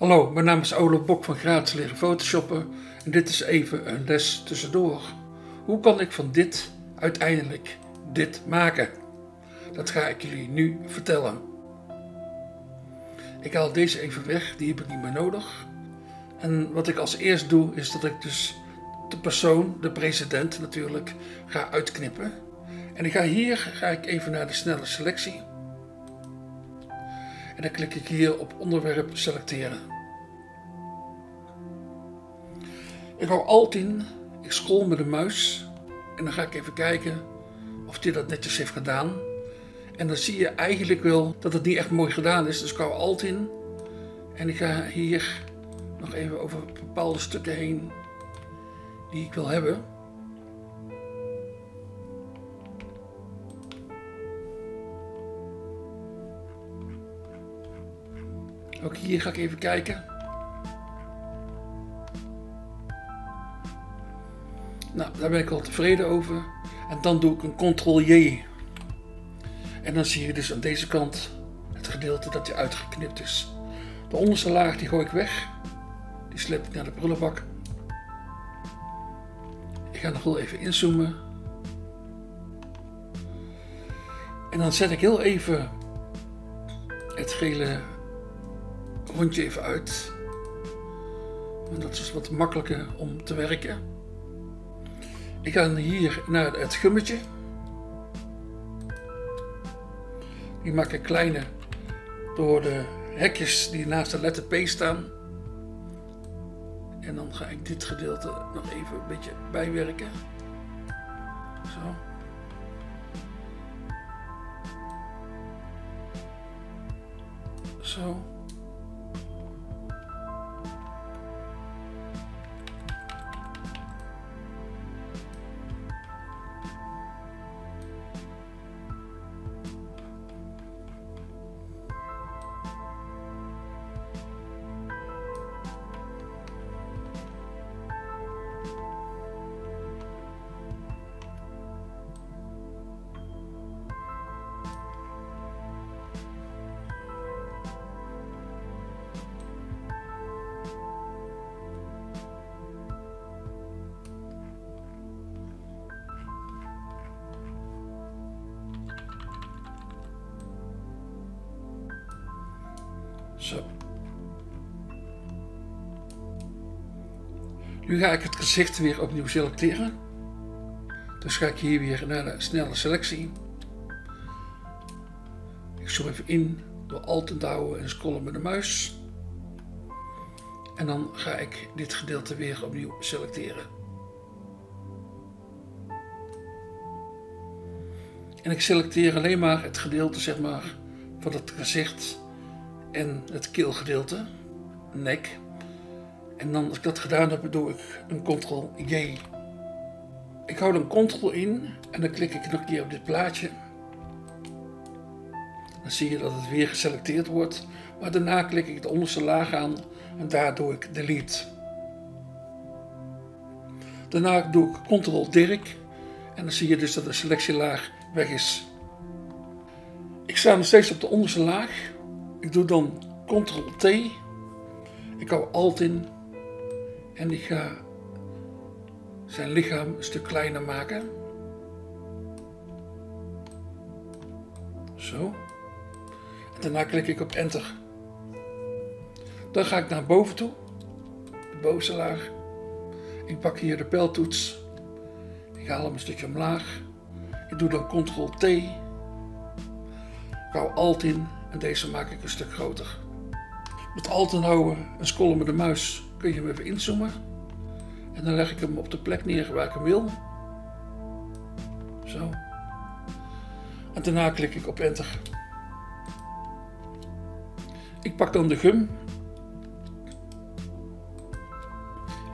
Hallo, mijn naam is Olaf Bok van Gratis Leren Photoshoppen en dit is even een les tussendoor. Hoe kan ik van dit uiteindelijk dit maken? Dat ga ik jullie nu vertellen. Ik haal deze even weg, die heb ik niet meer nodig. En wat ik als eerst doe is dat ik dus de persoon, de president natuurlijk, ga uitknippen. En ik ga hier even naar de snelle selectie. En dan klik ik hier op onderwerp selecteren. Ik hou alt in, ik scroll met de muis en dan ga ik even kijken of dit dat netjes heeft gedaan. En dan zie je eigenlijk wel dat het niet echt mooi gedaan is, dus ik hou alt in. En ik ga hier nog even over bepaalde stukken heen die ik wil hebben. Ook hier ga ik even kijken. Nou, daar ben ik al tevreden over. En dan doe ik een Ctrl-J. En dan zie je dus aan deze kant het gedeelte dat die uitgeknipt is. De onderste laag die gooi ik weg. Die sleep ik naar de prullenbak. Ik ga nog wel even inzoomen. En dan zet ik heel even het gele rondje even uit. En dat is wat makkelijker om te werken. Ik ga hier naar het gummetje. Die maak ik kleiner door de hekjes die naast de letter P staan. En dan ga ik dit gedeelte nog even een beetje bijwerken. Zo. Zo. Zo. Nu ga ik het gezicht weer opnieuw selecteren. Dus ga ik hier weer naar de snelle selectie. Ik zoom even in door alt te houden en scrollen met de muis. En dan ga ik dit gedeelte weer opnieuw selecteren. En ik selecteer alleen maar het gedeelte, zeg maar, van het gezicht en het keelgedeelte, nek. En dan, als ik dat gedaan heb, doe ik een Ctrl-J. Ik hou dan Ctrl in en dan klik ik nog een keer op dit plaatje. Dan zie je dat het weer geselecteerd wordt, maar daarna klik ik de onderste laag aan en daar doe ik Delete. Daarna doe ik Ctrl-Dirk en dan zie je dus dat de selectielaag weg is. Ik sta nog steeds op de onderste laag. Ik doe dan Ctrl-T, ik hou alt in en ik ga zijn lichaam een stuk kleiner maken. Zo. En daarna klik ik op Enter. Dan ga ik naar boven toe, de bovenste laag. Ik pak hier de pijltoets, ik haal hem een stukje omlaag. Ik doe dan Ctrl-T, ik hou alt in. En deze maak ik een stuk groter. Met alt houden en scrollen met de muis kun je hem even inzoomen. En dan leg ik hem op de plek neer waar ik hem wil. Zo. En daarna klik ik op Enter. Ik pak dan de gum.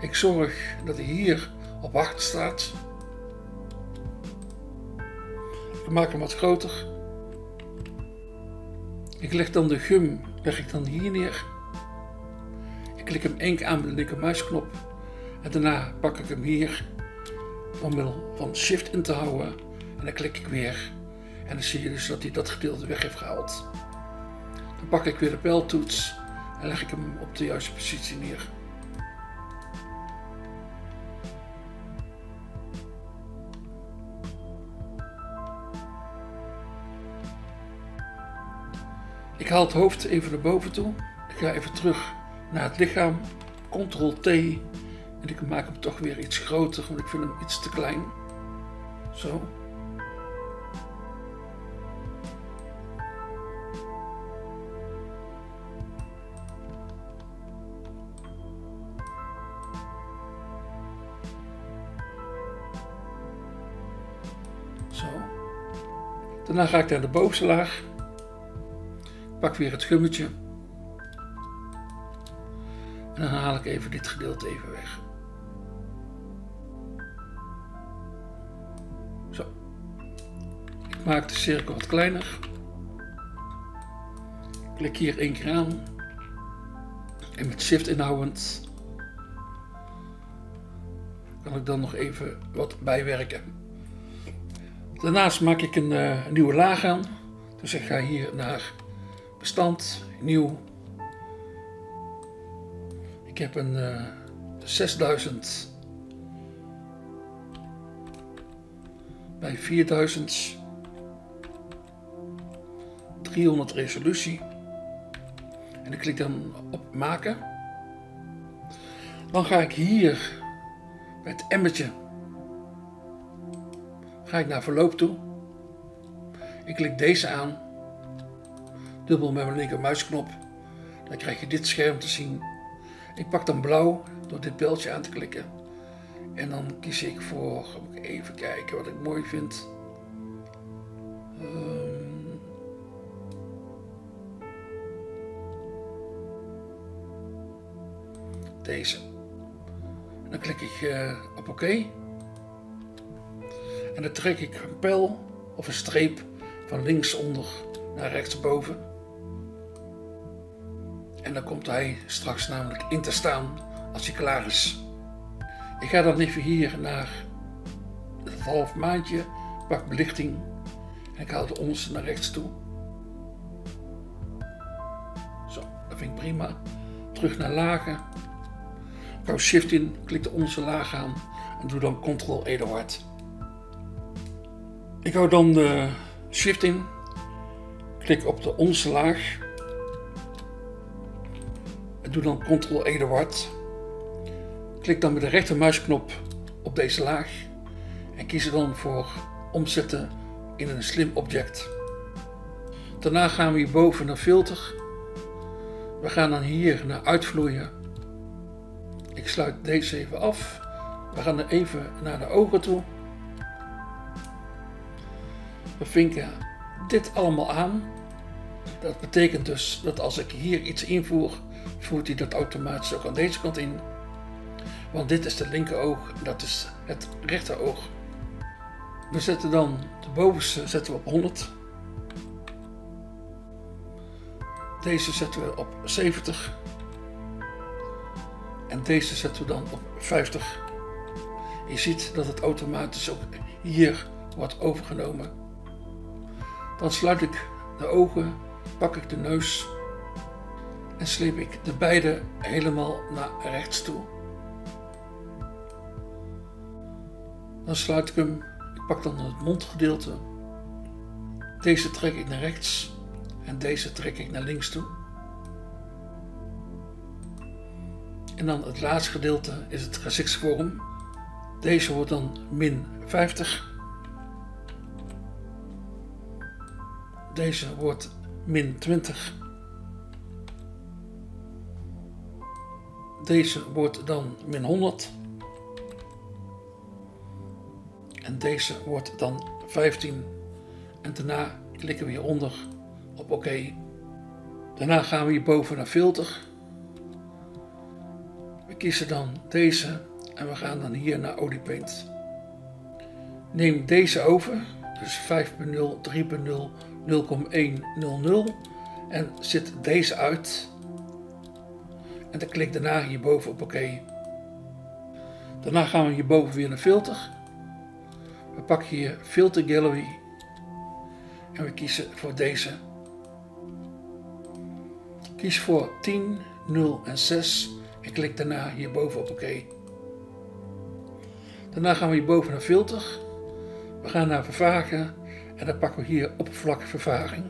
Ik zorg dat hij hier op hard staat. Ik maak hem wat groter. Ik leg dan de gum hier neer. Ik klik hem één keer aan met de linkermuisknop. En daarna pak ik hem hier door middel van Shift in te houden. En dan klik ik weer. En dan zie je dus dat hij dat gedeelte weg heeft gehaald. Dan pak ik weer de pijltoets. en leg ik hem op de juiste positie neer. Ik haal het hoofd even naar boven toe. Ik ga even terug naar het lichaam. Ctrl-T. En ik maak hem toch weer iets groter, want ik vind hem iets te klein. Zo. Zo. Daarna ga ik naar de bovenste laag. Pak weer het gummetje. En dan haal ik even dit gedeelte even weg. Zo. Ik maak de cirkel wat kleiner. Klik hier 1 keer aan. En met shift inhoudend kan ik dan nog even wat bijwerken. Daarnaast maak ik een nieuwe laag aan. Dus ik ga hier naar bestand, nieuw. Ik heb een 6000 bij 4000, 300 resolutie en ik klik dan op maken. Dan ga ik hier bij het emmertje ga ik naar verloop toe. Ik klik deze aan, dubbel met mijn linker muisknop, dan krijg je dit scherm te zien. Ik pak dan blauw door dit pijltje aan te klikken. En dan kies ik voor, even kijken wat ik mooi vind. Deze. En dan klik ik op oké. En dan trek ik een pijl of een streep van linksonder naar rechtsboven. En dan komt hij straks namelijk in te staan als hij klaar is. Ik ga dan even hier naar het half maandje, pak belichting en ik haal de onderste naar rechts toe. Zo, dat vind ik prima. Terug naar lagen. Ik hou shift in, klik de onderste laag aan en doe dan Ctrl-E hard. Ik hou dan de shift in, klik op de onderste laag. Doe dan Ctrl-E hard. Klik dan met de rechtermuisknop op deze laag en kies er dan voor omzetten in een slim object. Daarna gaan we hierboven naar filter. We gaan dan hier naar uitvloeien. Ik sluit deze even af. We gaan dan even naar de ogen toe. We vinken dit allemaal aan. Dat betekent dus dat als ik hier iets invoer, voert hij dat automatisch ook aan deze kant in. Want dit is de linker oog, dat is het rechter oog. We zetten dan de bovenste zetten we op 100. Deze zetten we op 70. En deze zetten we dan op 50. Je ziet dat het automatisch ook hier wordt overgenomen. Dan sluit ik de ogen, pak ik de neus en sleep ik de beide helemaal naar rechts toe. Dan sluit ik hem, ik pak dan het mondgedeelte. Deze trek ik naar rechts en deze trek ik naar links toe. En dan het laatste gedeelte is het gezichtsvorm. Deze wordt dan min 50. Deze wordt min 20. Deze wordt dan min 100. En deze wordt dan 15. En daarna klikken we hieronder op oké. Daarna gaan we hierboven naar filter. We kiezen dan deze en we gaan dan hier naar oliepaint. Neem deze over, dus 5.0, 3.0, 0.100 en zet deze uit. En dan klik daarna hierboven op oké. Daarna gaan we hierboven weer naar filter. We pakken hier filter gallery. En we kiezen voor deze. Kies voor 10, 0 en 6 en klik daarna hierboven op OK. Daarna gaan we hierboven naar filter. We gaan naar vervagen en dan pakken we hier oppervlakvervaging.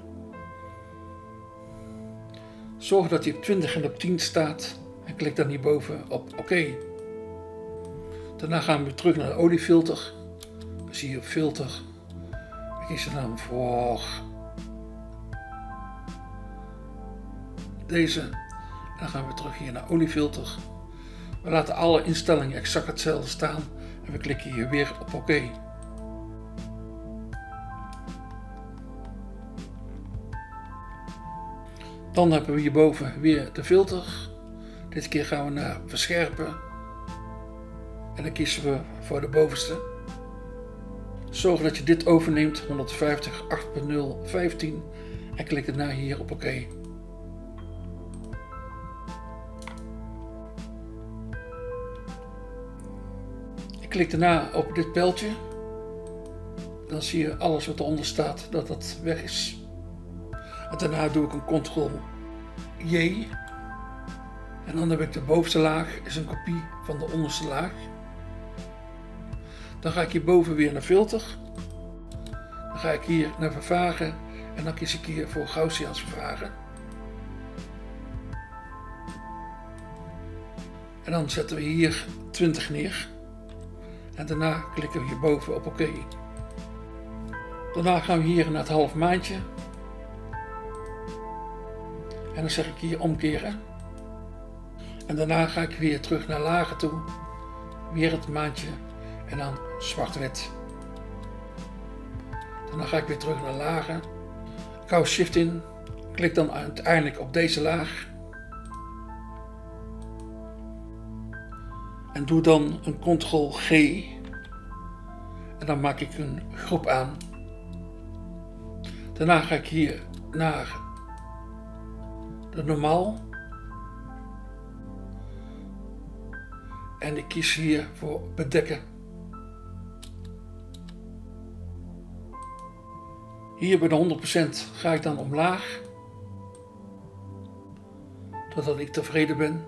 Zorg dat hij op 20 en op 10 staat en klik dan hierboven op OK. Daarna gaan we weer terug naar de oliefilter. We zien hier op filter. Ik kies er dan voor deze. En dan gaan we terug hier naar oliefilter. We laten alle instellingen exact hetzelfde staan en we klikken hier weer op OK. Dan hebben we hierboven weer de filter. Dit keer gaan we naar verscherpen. En dan kiezen we voor de bovenste. Zorg dat je dit overneemt, 150, 8.0, 15. En klik daarna hier op OK. Ik klik daarna op dit pijltje. Dan zie je alles wat eronder staat, dat dat weg is. En daarna doe ik een Ctrl-J. En dan heb ik de bovenste laag, is een kopie van de onderste laag. Dan ga ik hierboven weer naar filter. Dan ga ik hier naar vervagen en dan kies ik hier voor Gaussiaans vervagen. En dan zetten we hier 20 neer. En daarna klikken we hierboven op OK. Daarna gaan we hier naar het half maandje. En dan zeg ik hier omkeren. En daarna ga ik weer terug naar lagen toe. Weer het maandje. En dan zwart-wit. Daarna ga ik weer terug naar lagen. Ik hou shift in. Klik dan uiteindelijk op deze laag. En doe dan een Ctrl-G. En dan maak ik een groep aan. Daarna ga ik hier naar de normaal. En ik kies hier voor bedekken. Hier bij de 100% ga ik dan omlaag. Totdat ik tevreden ben.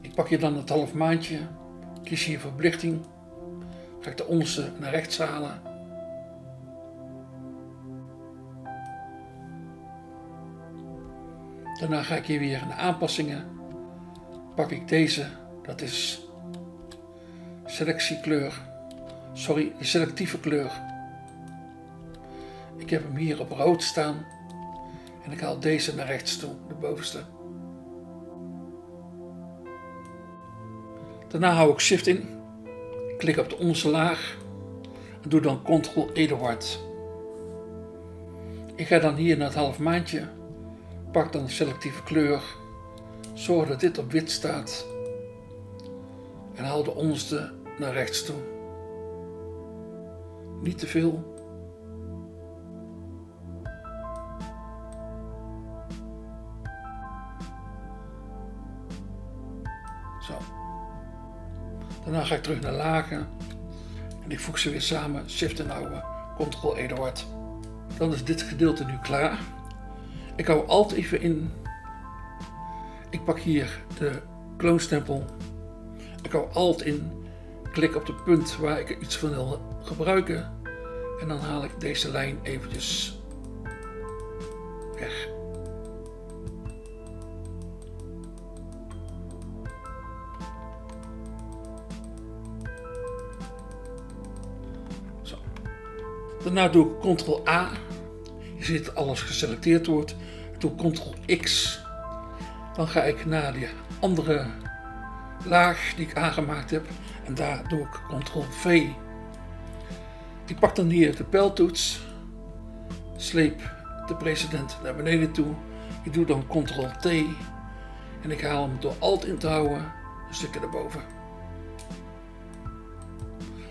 Ik pak hier dan het half maandje. Kies hier voor belichting. Ga ik de onderste naar rechts halen. Daarna ga ik hier weer naar aanpassingen. Pak ik deze, dat is selectieve kleur. Ik heb hem hier op rood staan. En ik haal deze naar rechts toe, de bovenste. Daarna hou ik shift in. Klik op de onderste laag. En doe dan Ctrl Eduard. Ik ga dan hier naar het half maandje. Pak dan selectieve kleur. Zorg dat dit op wit staat. En haal de onderste naar rechts toe. Niet te veel. Zo. Daarna ga ik terug naar lagen. En ik voeg ze weer samen. Shift en houden. Ctrl Eduard. Dan is dit gedeelte nu klaar. Ik hou Alt even in. Ik pak hier de kloonstempel. Ik hou Alt in. Klik op de punt waar ik iets van wil gebruiken. En dan haal ik deze lijn eventjes weg. Zo. Daarna doe ik Ctrl-A. Je ziet dat alles geselecteerd wordt. Ik doe Ctrl-X. Dan ga ik naar die andere laag die ik aangemaakt heb. En daar doe ik Ctrl-V. Ik pak dan hier de pijltoets. Sleep de precedent naar beneden toe. Ik doe dan Ctrl-T. En ik haal hem door Alt in te houden. Een stukje naar boven.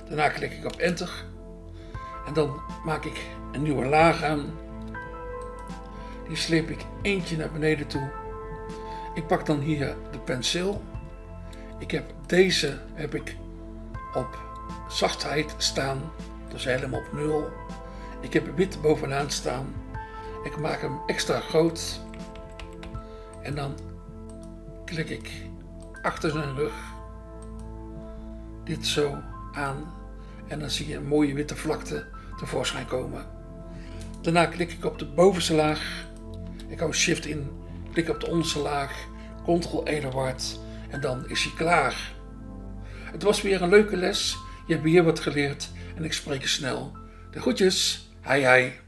Daarna klik ik op Enter. En dan maak ik een nieuwe laag aan. Die sleep ik eentje naar beneden toe. Ik pak dan hier de penseel. Ik heb deze op zachtheid staan. Dus helemaal op 0. Ik heb wit bovenaan staan. Ik maak hem extra groot. En dan klik ik achter zijn rug dit zo aan. En dan zie je een mooie witte vlakte tevoorschijn komen. Daarna klik ik op de bovenste laag. Ik hou shift in. Klik op de onderste laag. Ctrl-E naar waard. En dan is hij klaar. Het was weer een leuke les. Je hebt weer wat geleerd. En ik spreek je snel. De groetjes. Hei hei.